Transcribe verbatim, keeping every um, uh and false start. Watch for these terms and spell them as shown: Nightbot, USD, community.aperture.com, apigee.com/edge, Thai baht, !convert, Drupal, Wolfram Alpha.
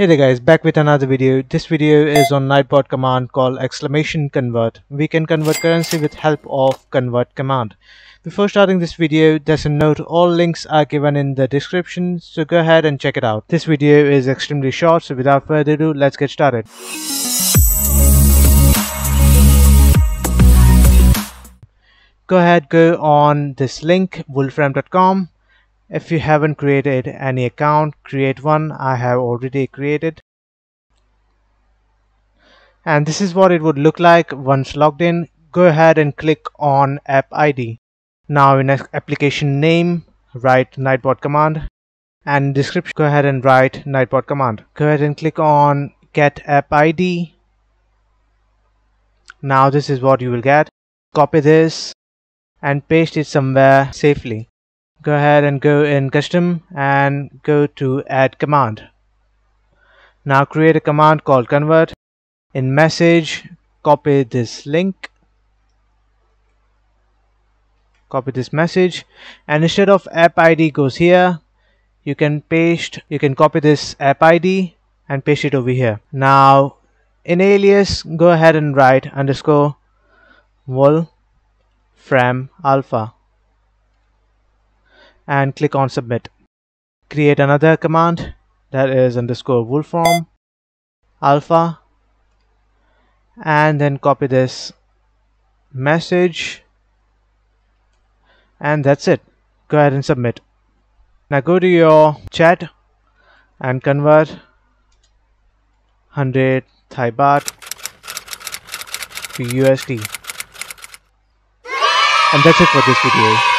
Hey there guys, back with another video. This video is on Nightbot command called exclamation convert. We can convert currency with help of convert command. Before starting this video, there's a note, all links are given in the description, so go ahead and check it out. This video is extremely short, so without further ado, let's get started. Go ahead, go on this link, wolfram dot com. If you haven't created any account, create one. I have already created. And this is what it would look like once logged in. Go ahead and click on app I D. Now in application name, write Nightbot command. And in description, go ahead and write Nightbot command. Go ahead and click on get app I D. Now this is what you will get. Copy this and paste it somewhere safely. Go ahead and go in custom and go to add command. Now create a command called convert. In message, copy this link. Copy this message, and instead of app I D goes here. You can paste, you can copy this app I D and paste it over here. Now in alias, go ahead and write underscore Wolfram Alpha. And click on submit. Create another command that is underscore Wolfram Alpha, and then copy this message, and that's it. Go ahead and submit. Now go to your chat and convert one hundred Thai baht to U S D, and that's it for this video.